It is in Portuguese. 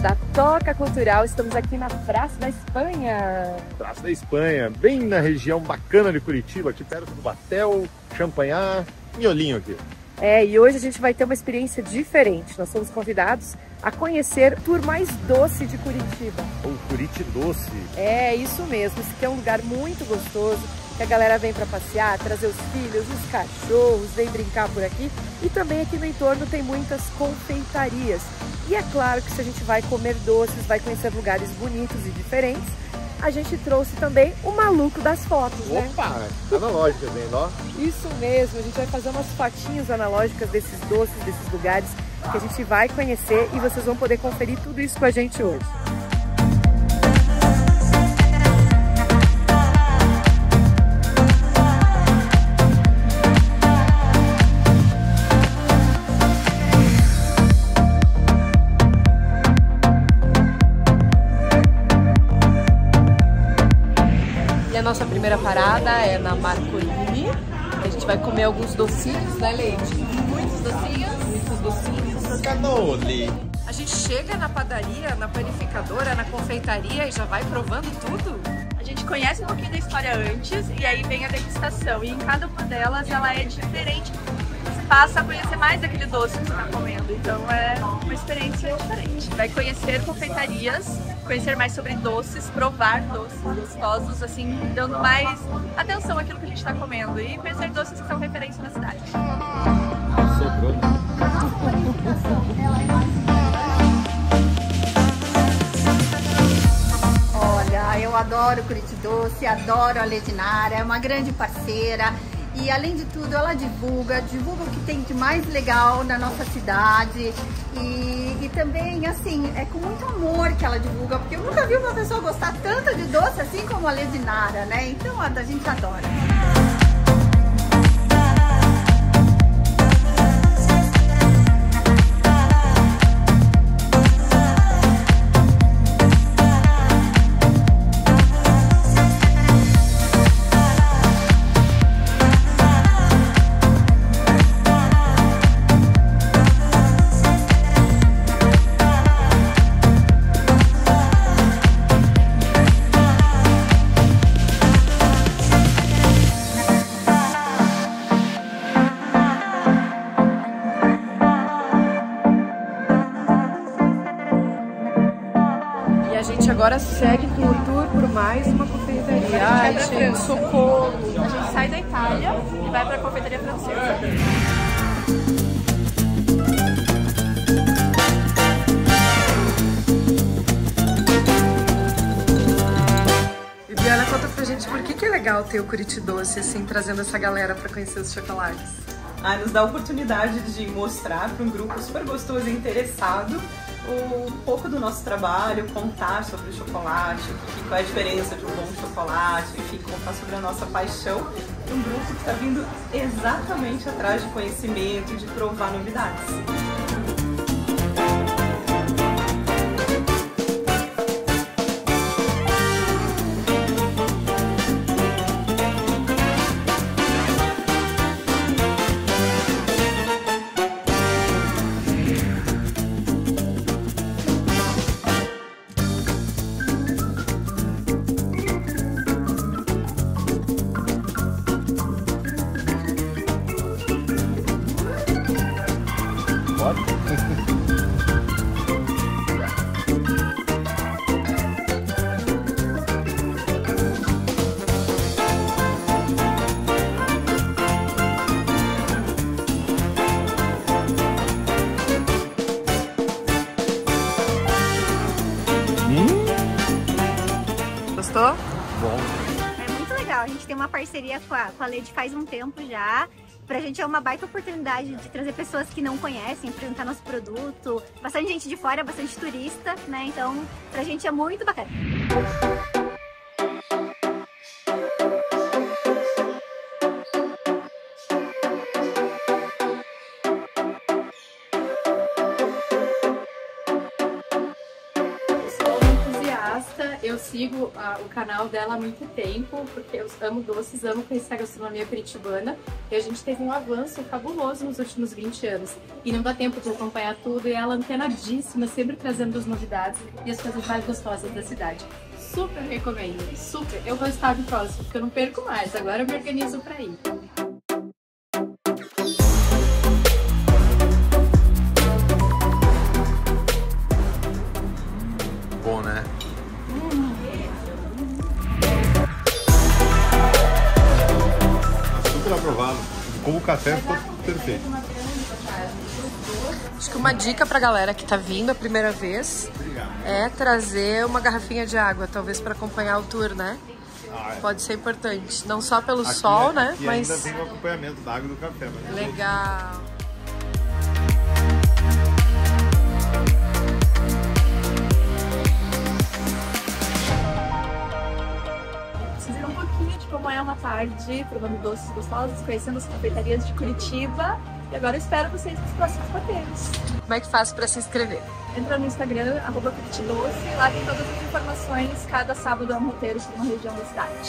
Da Toca Cultural, estamos aqui na Praça da Espanha. Praça da Espanha, bem na região bacana de Curitiba, aqui perto do Batel, Champagnat, miolinho aqui. É, e hoje a gente vai ter uma experiência diferente. Nós somos convidados a conhecer o tour mais doce de Curitiba. O Curitidoce. É, isso mesmo. Esse aqui é um lugar muito gostoso, que a galera vem para passear, trazer os filhos, os cachorros, vem brincar por aqui. E também aqui no entorno tem muitas confeitarias. E é claro que se a gente vai comer doces, vai conhecer lugares bonitos e diferentes, a gente trouxe também o maluco das fotos, né? Opa, analógicas, hein, ó? Isso mesmo, a gente vai fazer umas fotinhas analógicas desses doces, desses lugares que a gente vai conhecer e vocês vão poder conferir tudo isso com a gente hoje. A nossa primeira parada é na Marcolini. A gente vai comer alguns docinhos, né, Leite? Muitos docinhos. Muitos docinhos. Canoli. A gente chega na padaria, na panificadora, na confeitaria e já vai provando tudo. A gente conhece um pouquinho da história antes e aí vem a degustação. E em cada uma delas ela é diferente. Você passa a conhecer mais daquele doce que você está comendo. Então é uma experiência diferente. Vai conhecer confeitarias, conhecer mais sobre doces, provar doces gostosos, assim, dando mais atenção àquilo que a gente está comendo e conhecer doces que são referência na cidade. Olha, eu adoro o Curitidoce, adoro a Ledinara, é uma grande parceira e, além de tudo, ela divulga o que tem de mais legal na nossa cidade. E também, assim, é com muito amor que ela divulga, porque eu nunca vi uma pessoa gostar tanto de doce assim como a Ledinara, né? Então a gente adora. A gente agora segue com o tour por mais uma confeitaria. Ai, gente, socorro! A gente sai da Itália e vai para a confeitaria francesa. Viviana, conta pra gente por que é legal ter o Curitidoce, assim, trazendo essa galera para conhecer os chocolates. Ah, nos dá a oportunidade de mostrar para um grupo super gostoso e interessado um pouco do nosso trabalho, contar sobre o chocolate, qual é a diferença de um bom chocolate, enfim, contar sobre a nossa paixão de um grupo que está vindo exatamente atrás de conhecimento, de provar novidades. Gostou? Bom. É muito legal, a gente tem uma parceria com a Lady faz um tempo já. Pra gente é uma baita oportunidade de trazer pessoas que não conhecem, apresentar nosso produto, bastante gente de fora, bastante turista, né? Então, pra gente é muito bacana. eu sigo o canal dela há muito tempo, porque eu amo doces, amo conhecer a gastronomia curitibana, e a gente teve um avanço fabuloso nos últimos 20 anos. E não dá tempo de acompanhar tudo, e ela antenadíssima, sempre trazendo as novidades e as coisas mais gostosas da cidade. Super recomendo, super! Eu vou estar no próximo, porque eu não perco mais, agora eu me organizo para ir. Bom, né? Super aprovado. Como o café ficou perfeito. Acho que uma dica pra galera que tá vindo a primeira vez é trazer uma garrafinha de água, talvez pra acompanhar o tour, né? Ah, é. Pode ser importante. Não só pelo aqui, sol, aqui, né? Mas ainda tem o acompanhamento da água e do café. Mas legal. Amanhã uma tarde, provando doces gostosos, conhecendo as cafeterias de Curitiba. E agora eu espero vocês nos próximos roteiros. Como é que faz para se inscrever? Entra no Instagram, @Curitidoce, lá tem todas as informações. Cada sábado é um roteiro sobre uma região da cidade.